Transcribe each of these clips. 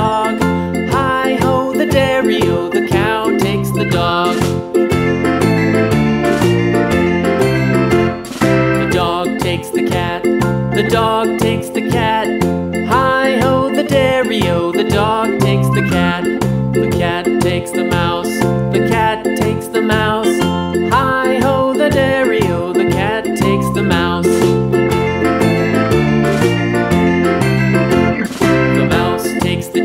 dog. Hi-ho, the dairy-o, the cow takes the dog. The dog takes the cat. The dog takes the cat. Hi-ho, the dairy-o, the dog takes the cat. The cat takes the mouse. The cat takes the mouse. Hi-ho, the dairy-o, the cat takes the mouse. The mouse takes the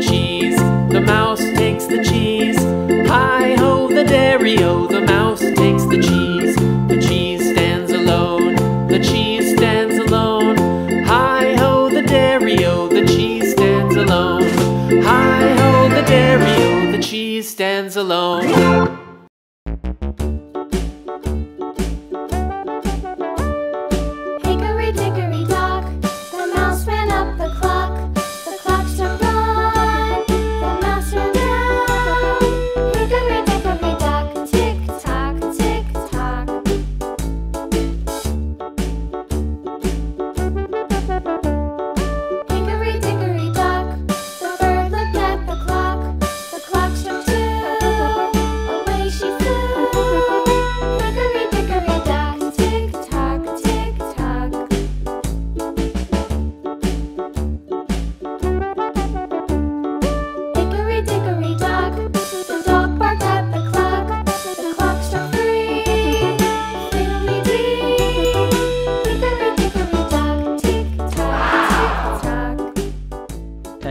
cheese. The cheese stands alone. The cheese stands alone. Hi-ho, the dairy-o, the cheese stands alone. Hi-ho, the dairy-o, the cheese stands alone.